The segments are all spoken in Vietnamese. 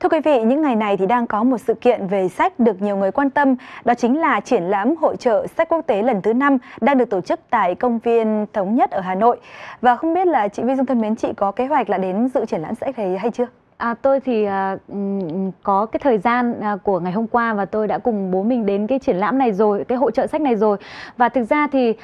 Thưa quý vị, những ngày này thì đang có một sự kiện về sách được nhiều người quan tâm, đó chính là triển lãm hội chợ sách quốc tế lần thứ 5 đang được tổ chức tại công viên Thống Nhất ở Hà Nội. Và không biết là chị Vi Dung thân mến, chị có kế hoạch là đến dự triển lãm sách này hay chưa? Tôi thì có cái thời gian của ngày hôm qua và tôi đã cùng bố mình đến cái triển lãm này rồi, cái hội chợ sách này rồi. Và thực ra thì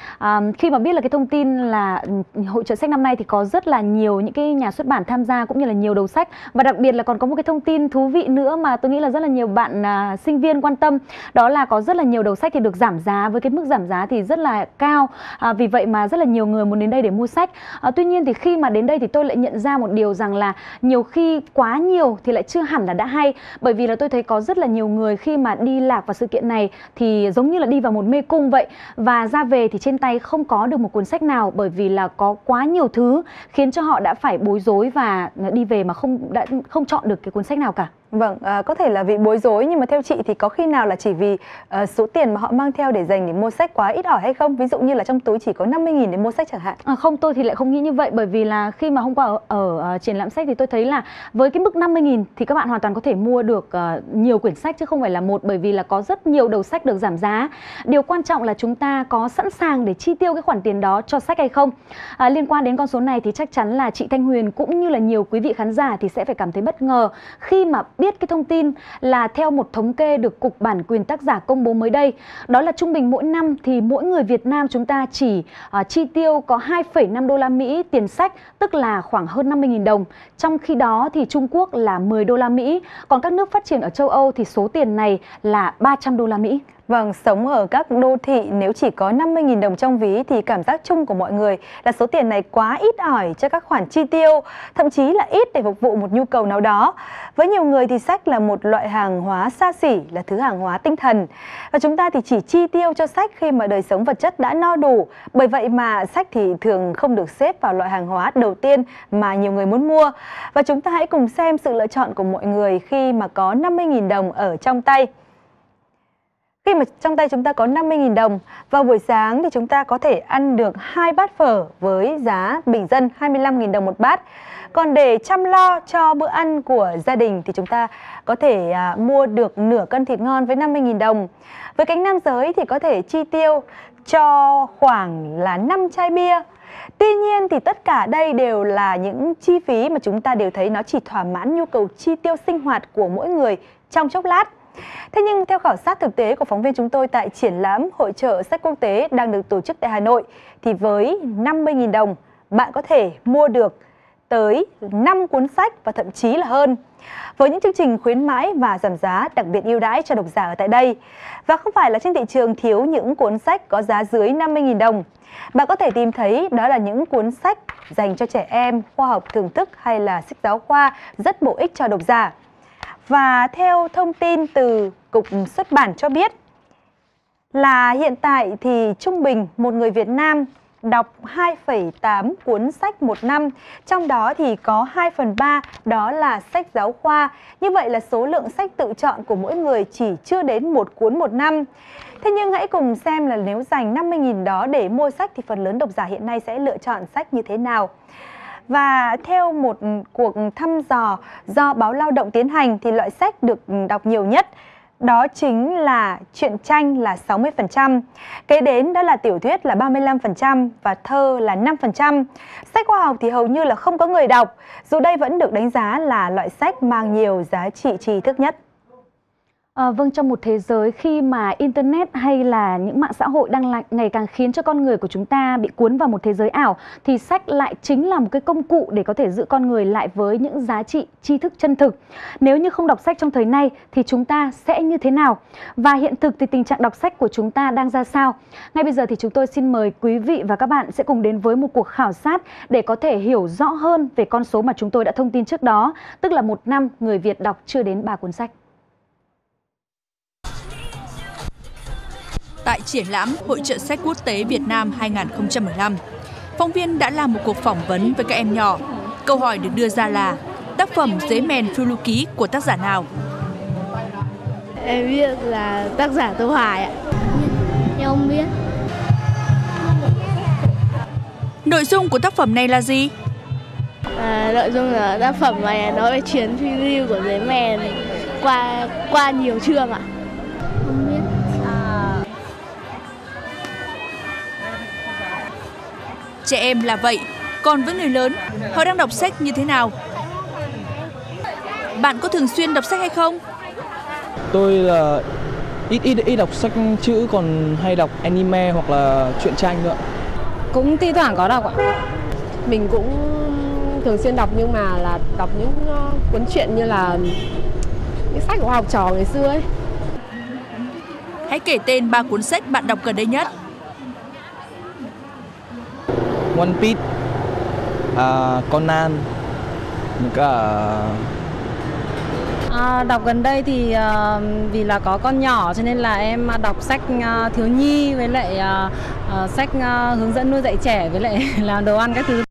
khi mà biết là cái thông tin là hội chợ sách năm nay thì có rất là nhiều những cái nhà xuất bản tham gia cũng như là nhiều đầu sách. Và đặc biệt là còn có một cái thông tin thú vị nữa mà tôi nghĩ là rất là nhiều bạn sinh viên quan tâm. Đó là có rất là nhiều đầu sách thì được giảm giá với cái mức giảm giá thì rất là cao. Vì vậy mà rất là nhiều người muốn đến đây để mua sách. Tuy nhiên thì khi mà đến đây thì tôi lại nhận ra một điều rằng là nhiều khi quá nhiều thì lại chưa hẳn là đã hay, bởi vì là tôi thấy có rất là nhiều người khi mà đi lạc vào sự kiện này thì giống như là đi vào một mê cung vậy, và ra về thì trên tay không có được một cuốn sách nào, bởi vì là có quá nhiều thứ khiến cho họ đã phải bối rối và đi về mà không chọn được cái cuốn sách nào cả. Vâng, có thể là vì bối rối, nhưng mà theo chị thì có khi nào là chỉ vì số tiền mà họ mang theo để dành để mua sách quá ít ỏi hay không? Ví dụ như là trong túi chỉ có 50.000 để mua sách chẳng hạn. Không, tôi thì lại không nghĩ như vậy, bởi vì là khi mà hôm qua ở triển lãm sách thì tôi thấy là với cái mức 50.000 thì các bạn hoàn toàn có thể mua được nhiều quyển sách chứ không phải là một, bởi vì là có rất nhiều đầu sách được giảm giá. Điều quan trọng là chúng ta có sẵn sàng để chi tiêu cái khoản tiền đó cho sách hay không. Liên quan đến con số này thì chắc chắn là chị Thanh Huyền cũng như là nhiều quý vị khán giả thì sẽ phải cảm thấy bất ngờ khi mà biết cái thông tin là theo một thống kê được Cục bản quyền tác giả công bố mới đây, đó là trung bình mỗi năm thì mỗi người Việt Nam chúng ta chỉ chi tiêu có 2,5 đô la Mỹ tiền sách, tức là khoảng hơn 50.000 đồng. Trong khi đó thì Trung Quốc là 10 đô la Mỹ, còn các nước phát triển ở châu Âu thì số tiền này là 300 đô la Mỹ. Vâng, sống ở các đô thị nếu chỉ có 50.000 đồng trong ví thì cảm giác chung của mọi người là số tiền này quá ít ỏi cho các khoản chi tiêu, thậm chí là ít để phục vụ một nhu cầu nào đó. Với nhiều người thì sách là một loại hàng hóa xa xỉ, là thứ hàng hóa tinh thần. Và chúng ta thì chỉ chi tiêu cho sách khi mà đời sống vật chất đã no đủ. Bởi vậy mà sách thì thường không được xếp vào loại hàng hóa đầu tiên mà nhiều người muốn mua. Và chúng ta hãy cùng xem sự lựa chọn của mọi người khi mà có 50.000 đồng ở trong tay. Khi mà trong tay chúng ta có 50.000 đồng, vào buổi sáng thì chúng ta có thể ăn được 2 bát phở với giá bình dân 25.000 đồng một bát. Còn để chăm lo cho bữa ăn của gia đình thì chúng ta có thể mua được nửa cân thịt ngon với 50.000 đồng. Với cánh nam giới thì có thể chi tiêu cho khoảng là 5 chai bia. Tuy nhiên thì tất cả đây đều là những chi phí mà chúng ta đều thấy nó chỉ thỏa mãn nhu cầu chi tiêu sinh hoạt của mỗi người trong chốc lát. Thế nhưng theo khảo sát thực tế của phóng viên chúng tôi tại triển lãm hội chợ sách quốc tế đang được tổ chức tại Hà Nội, thì với 50.000 đồng, bạn có thể mua được tới 5 cuốn sách và thậm chí là hơn. Với những chương trình khuyến mãi và giảm giá đặc biệt ưu đãi cho độc giả ở tại đây. Và không phải là trên thị trường thiếu những cuốn sách có giá dưới 50.000 đồng. Bạn có thể tìm thấy đó là những cuốn sách dành cho trẻ em, khoa học thưởng thức hay là sách giáo khoa rất bổ ích cho độc giả. Và theo thông tin từ Cục Xuất bản cho biết là hiện tại thì trung bình một người Việt Nam đọc 2,8 cuốn sách một năm, trong đó thì có 2/3 đó là sách giáo khoa. Như vậy là số lượng sách tự chọn của mỗi người chỉ chưa đến 1 cuốn một năm. Thế nhưng hãy cùng xem là nếu dành 50.000 đó để mua sách thì phần lớn độc giả hiện nay sẽ lựa chọn sách như thế nào. Và theo một cuộc thăm dò do báo Lao động tiến hành thì loại sách được đọc nhiều nhất đó chính là truyện tranh là 60%, kế đến đó là tiểu thuyết là 35% và thơ là 5%. Sách khoa học thì hầu như là không có người đọc, dù đây vẫn được đánh giá là loại sách mang nhiều giá trị tri thức nhất. Vâng, trong một thế giới khi mà Internet hay là những mạng xã hội đang ngày càng khiến cho con người của chúng ta bị cuốn vào một thế giới ảo, thì sách lại chính là một cái công cụ để có thể giữ con người lại với những giá trị tri thức chân thực. Nếu như không đọc sách trong thời nay thì chúng ta sẽ như thế nào? Và hiện thực thì tình trạng đọc sách của chúng ta đang ra sao? Ngay bây giờ thì chúng tôi xin mời quý vị và các bạn sẽ cùng đến với một cuộc khảo sát để có thể hiểu rõ hơn về con số mà chúng tôi đã thông tin trước đó, tức là một năm người Việt đọc chưa đến 3 cuốn sách. Tại triển lãm Hội chợ sách quốc tế Việt Nam 2015, phóng viên đã làm một cuộc phỏng vấn với các em nhỏ. Câu hỏi được đưa ra là tác phẩm Dế Mèn Phiêu Lưu Ký của tác giả nào? Em biết là tác giả Tô Hoài ạ. Em không biết. Nội dung của tác phẩm này là gì? Nội dung là tác phẩm này nói về chuyến phiêu lưu của Dế Mèn qua nhiều chương ạ. Không biết. Trẻ em là vậy, còn với người lớn, họ đang đọc sách như thế nào? Bạn có thường xuyên đọc sách hay không? Tôi là ít đọc sách chữ, còn hay đọc anime hoặc là truyện tranh nữa. Cũng thi thoảng có đọc ạ. Mình cũng thường xuyên đọc, nhưng mà là đọc những cuốn truyện như là những sách của học trò ngày xưa ấy. Hãy kể tên 3 cuốn sách bạn đọc gần đây nhất. One Piece, Conan, đọc gần đây thì vì là có con nhỏ cho nên là em đọc sách thiếu nhi với lại sách hướng dẫn nuôi dạy trẻ với lại làm đồ ăn các thứ.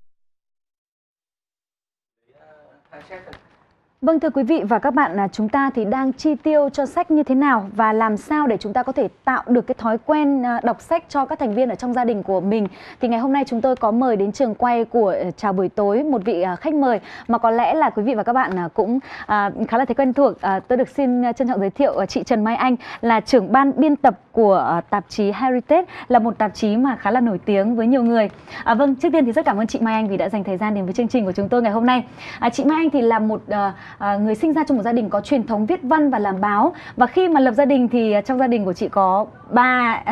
Vâng, thưa quý vị và các bạn, chúng ta thì đang chi tiêu cho sách như thế nào và làm sao để chúng ta có thể tạo được cái thói quen đọc sách cho các thành viên ở trong gia đình của mình. Thì ngày hôm nay chúng tôi có mời đến trường quay của Chào Buổi Tối một vị khách mời mà có lẽ là quý vị và các bạn cũng khá là thấy quen thuộc. Tôi được xin trân trọng giới thiệu chị Trần Mai Anh là trưởng ban biên tập của tạp chí Heritage, là một tạp chí mà khá là nổi tiếng với nhiều người. Vâng, trước tiên thì rất cảm ơn chị Mai Anh vì đã dành thời gian đến với chương trình của chúng tôi ngày hôm nay. Chị Mai Anh thì là một người sinh ra trong một gia đình có truyền thống viết văn và làm báo, và khi mà lập gia đình thì trong gia đình của chị có ba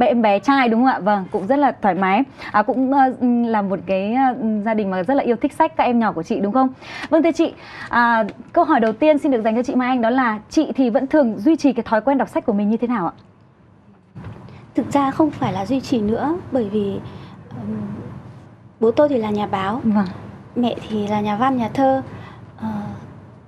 em bé trai, đúng không ạ? Vâng, cũng rất là thoải mái, cũng là một cái gia đình mà rất là yêu thích sách, các em nhỏ của chị đúng không? Vâng, thưa chị, câu hỏi đầu tiên xin được dành cho chị Mai Anh đó là chị thì vẫn thường duy trì cái thói quen đọc sách của mình như thế nào ạ? Thực ra không phải là duy trì nữa, bởi vì bố tôi thì là nhà báo, vâng, mẹ thì là nhà văn, nhà thơ.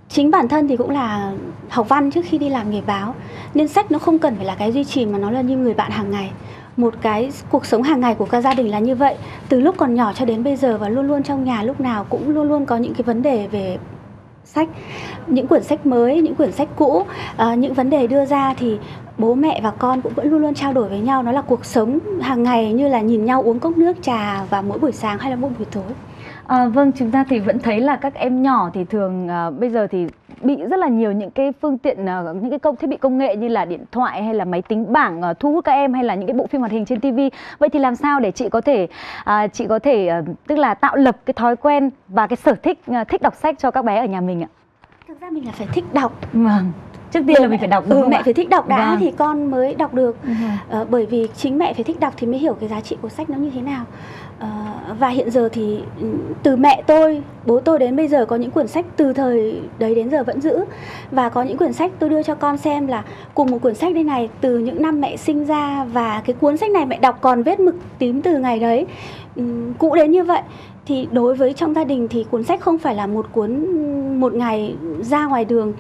Chính bản thân thì cũng là học văn trước khi đi làm nghề báo, nên sách nó không cần phải là cái duy trì mà nó là như người bạn hàng ngày. Một cái cuộc sống hàng ngày của các gia đình là như vậy, từ lúc còn nhỏ cho đến bây giờ, và luôn luôn trong nhà lúc nào cũng luôn luôn có những cái vấn đề về sách, những quyển sách mới, những quyển sách cũ, những vấn đề đưa ra thì bố mẹ và con cũng vẫn luôn luôn trao đổi với nhau. Nó là cuộc sống hàng ngày như là nhìn nhau uống cốc nước trà vào mỗi buổi sáng hay là mỗi buổi tối. Vâng, chúng ta thì vẫn thấy là các em nhỏ thì thường bây giờ thì bị rất là nhiều những cái phương tiện, những cái thiết bị công nghệ như là điện thoại hay là máy tính bảng thu hút các em, hay là những cái bộ phim hoạt hình trên TV. Vậy thì làm sao để chị có thể tức là tạo lập cái thói quen và cái sở thích thích đọc sách cho các bé ở nhà mình ạ? Thực ra mình là phải thích đọc. Vâng. Trước tiên là mình phải đọc, đúng không? Mẹ phải thích đọc đã, vâng, thì con mới đọc được. Bởi vì chính mẹ phải thích đọc thì mới hiểu cái giá trị của sách nó như thế nào. Và hiện giờ thì từ mẹ tôi, bố tôi đến bây giờ có những quyển sách từ thời đấy đến giờ vẫn giữ. Và có những quyển sách tôi đưa cho con xem là cùng một quyển sách đây này, từ những năm mẹ sinh ra, và cái cuốn sách này mẹ đọc còn vết mực tím từ ngày đấy, cũ đến như vậy. Thì đối với trong gia đình thì cuốn sách không phải là một cuốn một ngày ra ngoài đường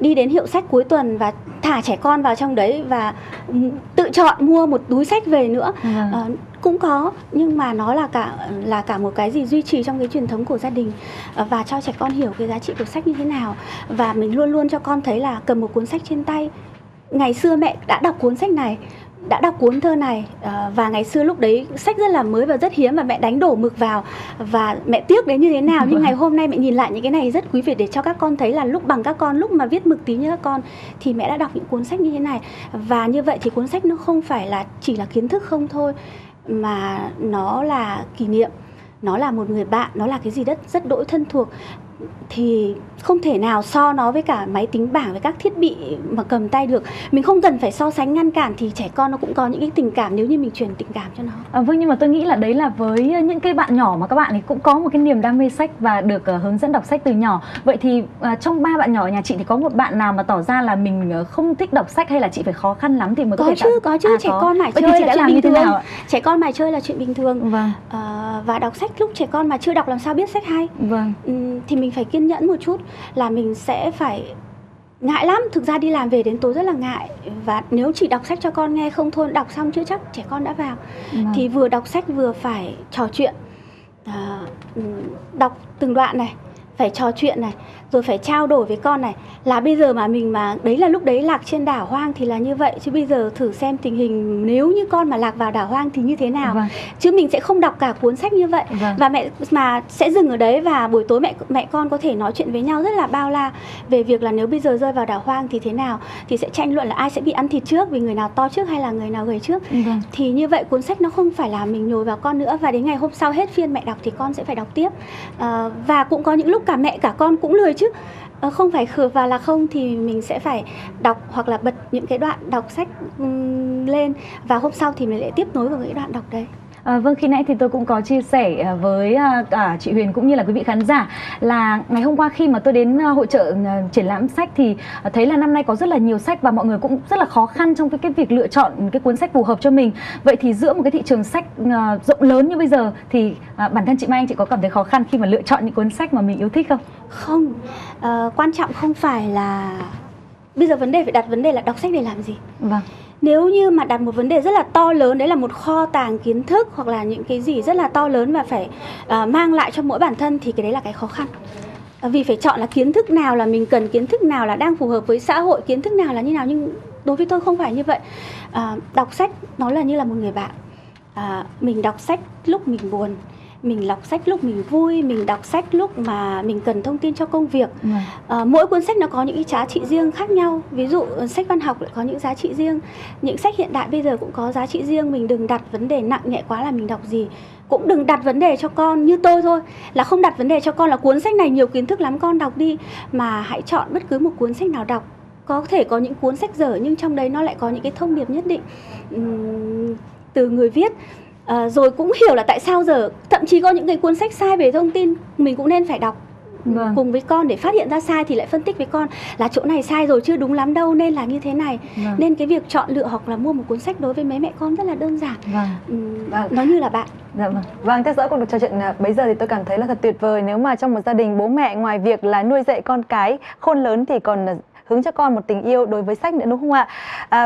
đi đến hiệu sách cuối tuần và thả trẻ con vào trong đấy và tự chọn mua một túi sách về nữa. Cũng có, nhưng mà nó là cả một cái gì duy trì trong cái truyền thống của gia đình, và cho trẻ con hiểu cái giá trị của sách như thế nào. Và mình luôn luôn cho con thấy là cầm một cuốn sách trên tay, ngày xưa mẹ đã đọc cuốn sách này, đã đọc cuốn thơ này, và ngày xưa lúc đấy sách rất là mới và rất hiếm, và mẹ đánh đổ mực vào và mẹ tiếc đến như thế nào. Nhưng ngày hôm nay mẹ nhìn lại những cái này rất quý vị, để cho các con thấy là lúc mà viết mực tím như các con thì mẹ đã đọc những cuốn sách như thế này. Và như vậy thì cuốn sách nó không phải là chỉ là kiến thức không thôi, mà nó là kỷ niệm, nó là một người bạn, nó là cái gì rất rất đỗi thân thuộc. Thì không thể nào so nó với cả máy tính bảng, với các thiết bị mà cầm tay được. Mình không cần phải so sánh ngăn cản thì trẻ con nó cũng có những cái tình cảm nếu như mình truyền tình cảm cho nó. Vâng, nhưng mà tôi nghĩ là đấy là với những cái bạn nhỏ mà các bạn ấy cũng có một cái niềm đam mê sách và được hướng dẫn đọc sách từ nhỏ. Vậy thì trong 3 bạn nhỏ ở nhà chị thì có một bạn nào mà tỏ ra là mình không thích đọc sách, hay là chị phải khó khăn lắm thì mới có thể Có chứ, trẻ con mải chơi là chuyện bình thường. Trẻ con mải chơi là chuyện bình thường. Vâng. Và đọc sách lúc trẻ con mà chưa đọc làm sao biết sách hay. Vâng. Thì mình phải kiên nhẫn một chút, là mình sẽ phải ngại lắm. Thực ra đi làm về đến tối rất là ngại, và nếu chỉ đọc sách cho con nghe không thôi, đọc xong chưa chắc trẻ con đã vào. Thì vừa đọc sách vừa phải trò chuyện, đọc từng đoạn này, phải trò chuyện này, rồi phải trao đổi với con này. Là bây giờ mà mình mà, đấy là lúc đấy lạc trên đảo hoang thì là như vậy. Chứ bây giờ thử xem tình hình nếu như con mà lạc vào đảo hoang thì như thế nào. Vâng. Chứ mình sẽ không đọc cả cuốn sách như vậy. Vâng. Và mẹ mà sẽ dừng ở đấy, và buổi tối mẹ con có thể nói chuyện với nhau rất là bao la về việc là nếu bây giờ rơi vào đảo hoang thì thế nào, thì sẽ tranh luận là ai sẽ bị ăn thịt trước, vì người nào to trước hay là người nào gầy trước. Vâng. Thì như vậy cuốn sách nó không phải là mình nhồi vào con nữa, và đến ngày hôm sau hết phiên mẹ đọc thì con sẽ phải đọc tiếp. Và cũng có những lúc cả mẹ cả con cũng lười chứ. Không phải khờ và là không, thì mình sẽ phải đọc hoặc là bật những cái đoạn đọc sách lên, và hôm sau thì mình lại tiếp nối vào cái đoạn đọc đấy. Vâng, khi nãy thì tôi cũng có chia sẻ với cả chị Huyền cũng như là quý vị khán giả là ngày hôm qua khi mà tôi đến hội chợ triển lãm sách thì thấy là năm nay có rất là nhiều sách và mọi người cũng rất là khó khăn trong cái việc lựa chọn cái cuốn sách phù hợp cho mình. Vậy thì giữa một cái thị trường sách rộng lớn như bây giờ thì bản thân chị Mai Anh, chị có cảm thấy khó khăn khi mà lựa chọn những cuốn sách mà mình yêu thích không? Không, quan trọng không phải là bây giờ vấn đề phải đặt vấn đề là đọc sách để làm gì. Vâng. Nếu như mà đặt một vấn đề rất là to lớn, đấy là một kho tàng kiến thức hoặc là những cái gì rất là to lớn mà phải mang lại cho mỗi bản thân, thì cái đấy là cái khó khăn. Vì phải chọn là kiến thức nào là mình cần, kiến thức nào là đang phù hợp với xã hội, kiến thức nào là như nào. Nhưng đối với tôi không phải như vậy. Đọc sách nó là như là một người bạn. Mình đọc sách lúc mình buồn, mình đọc sách lúc mình vui, mình đọc sách lúc mà mình cần thông tin cho công việc. Mỗi cuốn sách nó có những cái giá trị riêng khác nhau. Ví dụ sách văn học lại có những giá trị riêng, những sách hiện đại bây giờ cũng có giá trị riêng. Mình đừng đặt vấn đề nặng nhẹ quá là mình đọc gì. Cũng đừng đặt vấn đề cho con, như tôi thôi, là không đặt vấn đề cho con là cuốn sách này nhiều kiến thức lắm con đọc đi, mà hãy chọn bất cứ một cuốn sách nào đọc. Có thể có những cuốn sách dở nhưng trong đấy nó lại có những cái thông điệp nhất định từ người viết. Rồi cũng hiểu là tại sao giờ thậm chí có những cái cuốn sách sai về thông tin mình cũng nên phải đọc. Vâng. Cùng với con để phát hiện ra sai thì lại phân tích với con là chỗ này sai rồi, chưa đúng lắm đâu, nên là như thế này. Vâng. Nên cái việc chọn lựa hoặc là mua một cuốn sách đối với mấy mẹ con rất là đơn giản. Vâng. Vâng. Nó như là bạn. Dạ vâng. Vâng, theo dõi cuộc trò chuyện bấy giờ thì tôi cảm thấy là thật tuyệt vời nếu mà trong một gia đình bố mẹ ngoài việc là nuôi dạy con cái khôn lớn thì còn hướng cho con một tình yêu đối với sách nữa, đúng không ạ?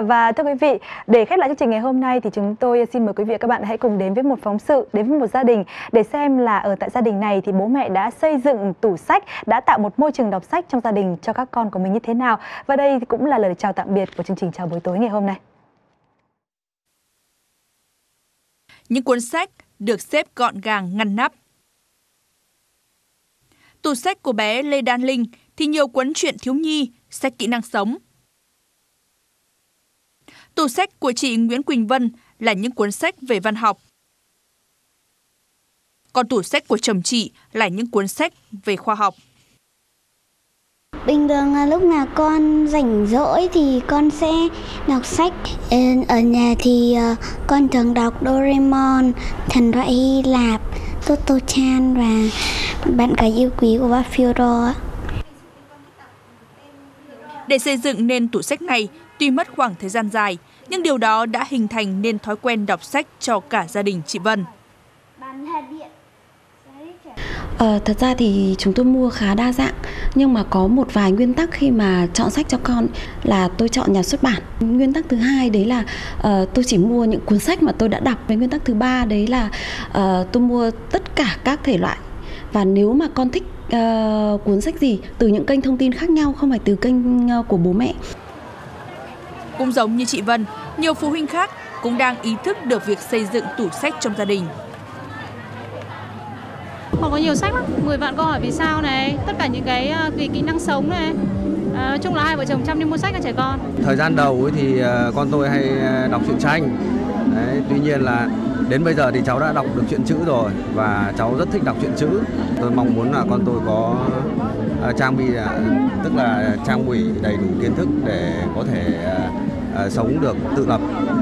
Và thưa quý vị, để khép lại chương trình ngày hôm nay thì chúng tôi xin mời quý vị và các bạn hãy cùng đến với một phóng sự, đến với một gia đình để xem là ở tại gia đình này thì bố mẹ đã xây dựng tủ sách, đã tạo một môi trường đọc sách trong gia đình cho các con của mình như thế nào. Và đây cũng là lời chào tạm biệt của chương trình Chào Buổi Tối ngày hôm nay. Những cuốn sách được xếp gọn gàng ngăn nắp. Tủ sách của bé Lê Đan Linh thì nhiều cuốn truyện thiếu nhi, sách kỹ năng sống. Tủ sách của chị Nguyễn Quỳnh Vân là những cuốn sách về văn học. Còn tủ sách của chồng chị là những cuốn sách về khoa học. Bình thường là lúc nào con rảnh rỗi thì con sẽ đọc sách. Ở nhà thì con thường đọc Doraemon, Thần thoại Hy Lạp, Totoro và Bạn Gái Yêu Quý của bác Fiordơ. Để xây dựng nên tủ sách này, tuy mất khoảng thời gian dài, nhưng điều đó đã hình thành nên thói quen đọc sách cho cả gia đình chị Vân. Thật ra thì chúng tôi mua khá đa dạng, nhưng mà có một vài nguyên tắc khi mà chọn sách cho con là tôi chọn nhà xuất bản. Nguyên tắc thứ hai đấy là tôi chỉ mua những cuốn sách mà tôi đã đọc. Với nguyên tắc thứ ba đấy là tôi mua tất cả các thể loại. Và nếu mà con thích cuốn sách gì từ những kênh thông tin khác nhau, không phải từ kênh của bố mẹ. Cũng giống như chị Vân, nhiều phụ huynh khác cũng đang ý thức được việc xây dựng tủ sách trong gia đình. Họ có nhiều sách lắm, 10 bạn câu hỏi vì sao này, tất cả những cái kỹ năng sống này. Nói chung là hai vợ chồng chăm đi mua sách cho trẻ con. Thời gian đầu ấy thì con tôi hay đọc truyện tranh. Đấy, tuy nhiên là đến bây giờ thì cháu đã đọc được truyện chữ rồi và cháu rất thích đọc truyện chữ. Tôi mong muốn là con tôi có trang bị, tức là trang bị đầy đủ kiến thức để có thể sống được tự lập.